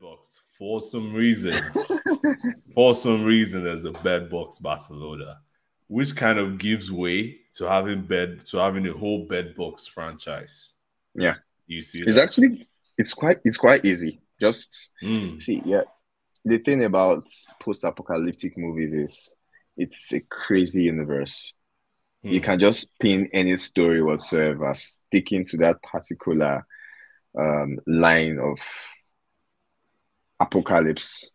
Box for some reason. For some reason, there's a Bird Box Barcelona, which kind of gives way to having a whole Bird Box franchise. Yeah, you see, it's that? Actually it's quite easy. Just see, yeah. The thing about post-apocalyptic movies is it's a crazy universe. You can just pin any story whatsoever, sticking to that particular line of apocalypse.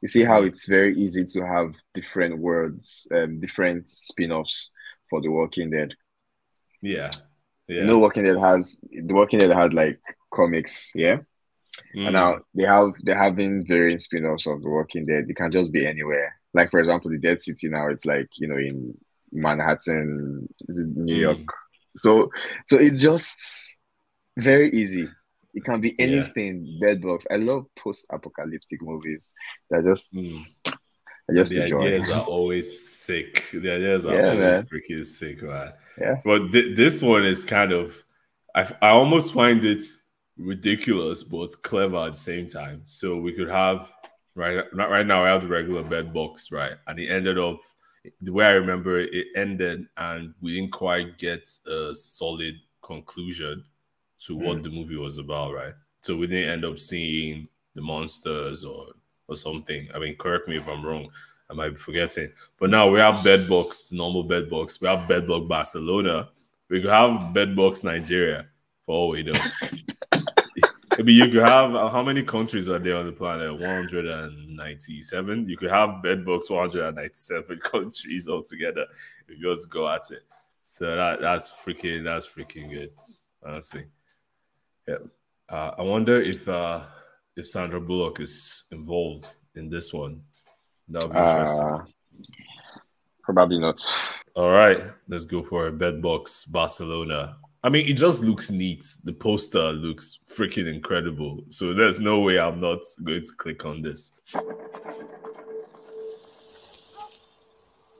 You see how it's very easy to have different worlds, different spin-offs for The Walking Dead. Yeah. Yeah. You know, The Walking Dead had like comics, yeah. And now they're having variant spin-offs of The Walking Dead. It can just be anywhere. Like, for example, the Dead City now, it's like, you know, in Manhattan, New York. So it's just very easy. It can be anything. Yeah. Bird Box. I love post-apocalyptic movies. They're just the ideas are always sick. The ideas are always freaking sick, man. Yeah. But this one is kind of, I almost find it ridiculous, but clever at the same time. So we could have, right now I have the regular Bird Box, right? And it ended up, the way I remember it, ended and we didn't quite get a solid conclusion to what the movie was about, right? So we didn't end up seeing the monsters or something. I mean, correct me if I'm wrong. I might be forgetting. But now we have Bird Box, normal Bird Box. We have Bird Box Barcelona. We could have Bird Box Nigeria for all we know. Maybe you could have, how many countries are there on the planet? 197. You could have Bird Box 197 countries altogether if you just go at it. So that's freaking good, honestly. Yeah. I wonder if Sandra Bullock is involved in this one. That would be interesting. Probably not. All right, let's go for a Bird Box Barcelona. I mean, it just looks neat. The poster looks freaking incredible. So there's no way I'm not going to click on this.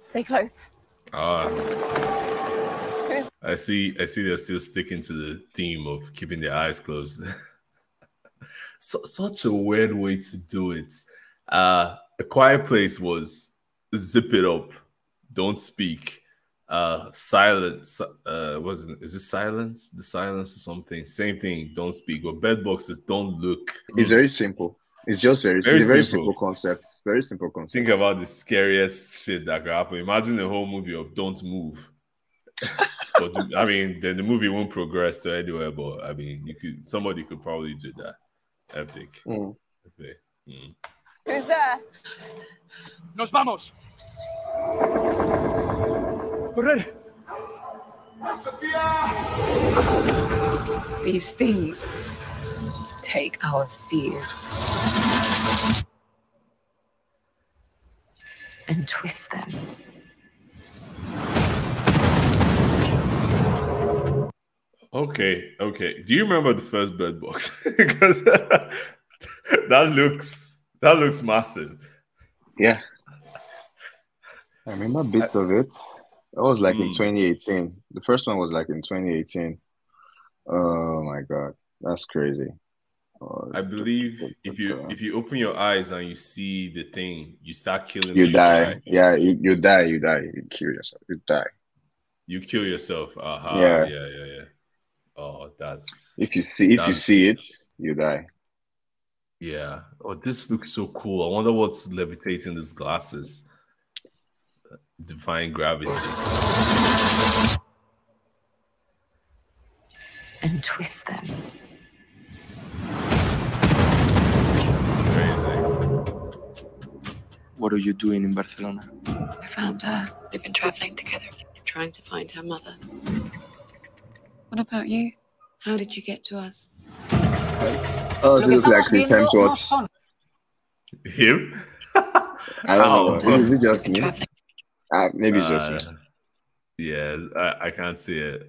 Stay close. Ah. I see they're still sticking to the theme of keeping their eyes closed. So, such a weird way to do it. A Quiet Place was zip it up, don't speak. Silence. Is it silence? The silence or something? Same thing. Don't speak. But Bird Box is don't look. It's very simple. It's just very simple concept. Very simple concept. Think about the scariest shit that could happen. Imagine the whole movie of Don't Move. But I mean, then the movie won't progress to anywhere. But I mean, somebody could probably do that. Epic. Okay. Who's there? Nos vamos. These things take our fears and twist them. Okay. Do you remember the first Bird Box? Because that looks massive. Yeah. I remember bits of it. That was like in 2018. The first one was like in 2018. Oh my God, that's crazy. Oh, I believe if you open your eyes and you see the thing, you start killing. You die. Right? Yeah, you die. You kill yourself. You die. You kill yourself. Uh-huh. Yeah. Oh, that's. If you see it, you die. Yeah. Oh, this looks so cool. I wonder what's levitating these glasses. Defying gravity and twist them. Crazy. What are you doing in Barcelona? I found her. They've been traveling together, trying to find her mother. What about you? How did you get to us? Oh, this is like Chris Hemsworth. Him? I don't know. Is it just me? Maybe it's just me. Yeah, I can't see it.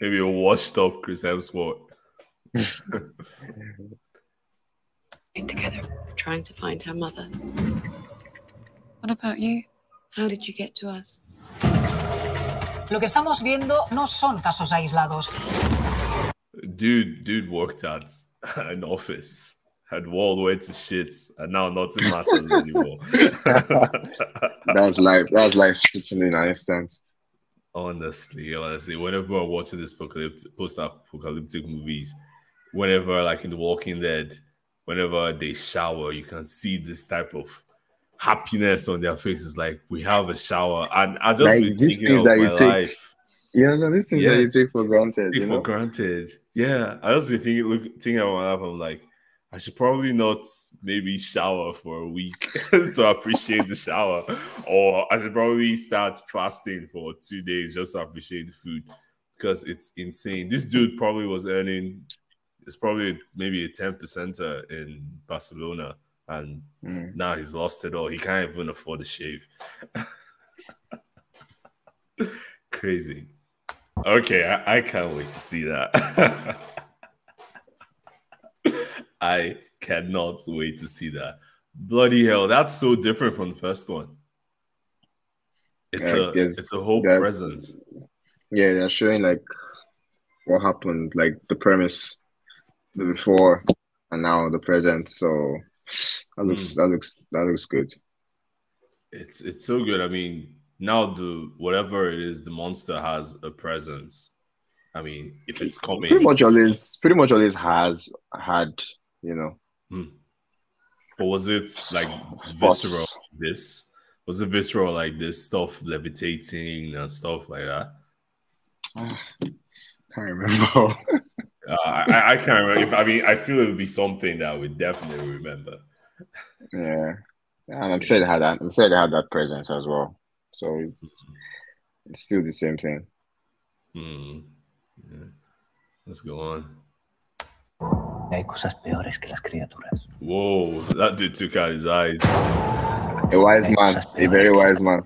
Maybe a washed up Chris Hemsworth. Together, trying to find her mother. What about you? How did you get to us? Lo que estamos viendo no son casos aislados. Dude worked at an office, had world way to shit, and now nothing matters anymore. That's life. That's life switching in an instant. Honestly, whenever I watch this post-apocalyptic movies, whenever like in The Walking Dead, whenever they shower, you can see this type of happiness on their faces. Like, we have a shower, and I just like, these things that you take. Yeah, so these things that you take for granted. Yeah, I just be thinking about my life. I'm like, I should probably not maybe shower for a week to appreciate the shower, or I should probably start fasting for 2 days just to appreciate the food, because it's insane. This dude probably was earning, it's probably maybe a 10%er in Barcelona, and now he's lost it all. He can't even afford a shave. Crazy. Okay, I can't wait to see that. I cannot wait to see that. Bloody hell, that's so different from the first one. It's a whole present. Yeah, they're showing like what happened, like the premise, the before and now the present. So that looks good. It's so good. I mean, now whatever it is, the monster has a presence. I mean, if it's coming, pretty much always has had, you know. But was it like visceral? Was it visceral like this, stuff levitating and stuff like that? Can't remember. I can't remember. I feel it would be something that we definitely remember. Yeah, and I'm sure they had that. I'm sure they had that presence as well. So it's still the same thing. Yeah. Let's go on. Hay cosas peores que las criaturas. Whoa, that dude took out his eyes. A wise man, a very wise man.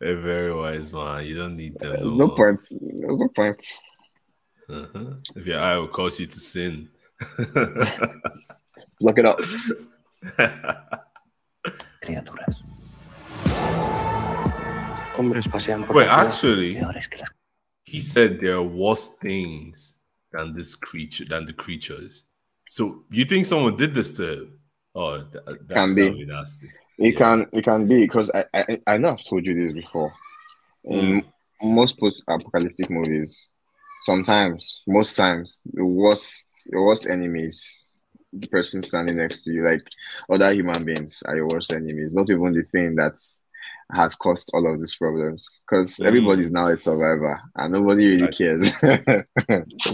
A very wise man. You don't need them. There's no point. There's no point. If your eye will cause you to sin, look it up. Criaturas. Wait, actually, he said there are worse things than the creatures. So you think someone did this to him? Oh, that can be nasty. It can be, because I know I've told you this before. In most post-apocalyptic movies, most times, the worst enemies, the person standing next to you, like other human beings, are your worst enemies. Not even the thing that's has caused all of these problems, because everybody's now a survivor and nobody really cares.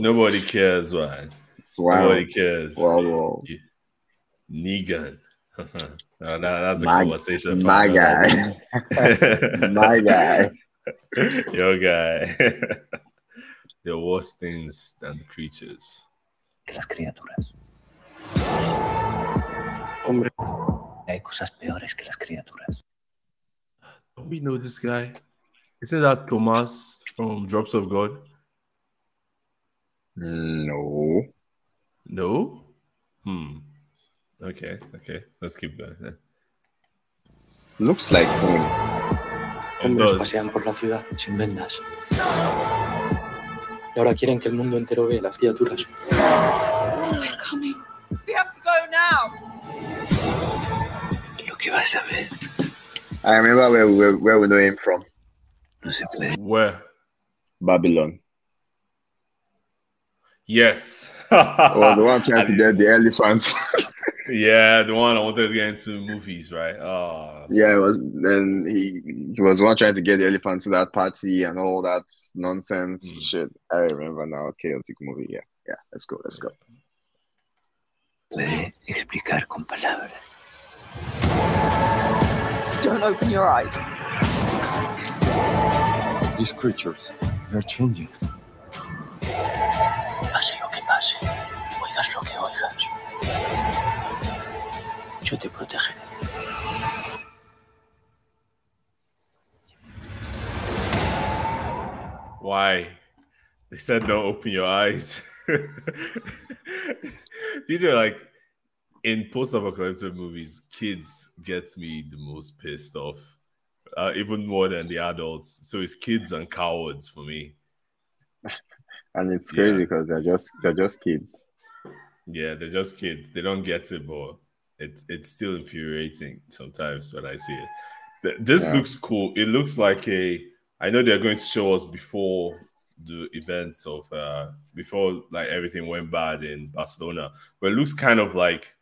Nobody cares, man. It's wild. Nobody cares. It's wild. Negan. That's a conversation. My guy. My guy. Your guy. There are worse things than the creatures. Las criaturas. Hombre. Hay cosas peores que las criaturas. Don't we know this guy? Isn't that Thomas from Drops of God? No. No? Okay. Let's keep going then. Looks like him. It does. They're coming. We have to go now. Lo que vas a ver. I remember where we know him from. Where? Babylon. Yes. Oh, the one trying to get the elephant. Yeah, the one I wanted to get into movies, right? Oh. Yeah, it was. Then he was the one trying to get the elephant to that party and all that nonsense shit. I remember now. Chaotic movie. Yeah. Let's go. Puede explicar con palabras. Don't open your eyes. These creatures, they're changing. Pase lo que pase, oigas lo que oigas, yo te protegeré. Why? They said don't open your eyes. These are like, in post-apocalyptic movies, kids get me the most pissed off, even more than the adults. So it's kids and cowards for me. And it's crazy because they're just kids. Yeah, they're just kids. They don't get it, but it's still infuriating sometimes when I see it. This looks cool. It looks like a... I know they're going to show us before the events of... before like everything went bad in Barcelona. But it looks kind of like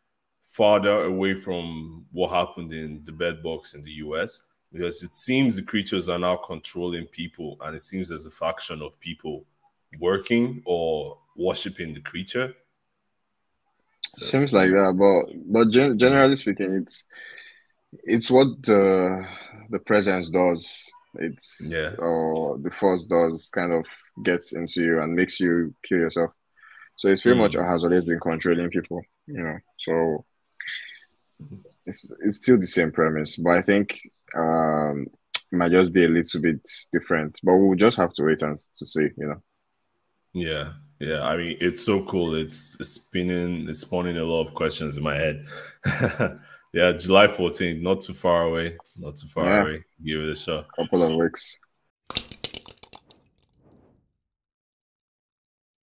farther away from what happened in the Bird Box in the US. Because it seems the creatures are now controlling people. And it seems there's a faction of people working or worshipping the creature. So. Seems like that, but generally speaking, it's what the presence does. It's or the force does, kind of gets into you and makes you kill yourself. So it's pretty much has always been controlling people, you know. So it's still the same premise, but I think it might just be a little bit different. But we'll just have to wait and to see, you know. Yeah. Yeah, I mean, it's so cool. It's spawning a lot of questions in my head. Yeah, July 14th, not too far away. Give it a shot. Couple of weeks.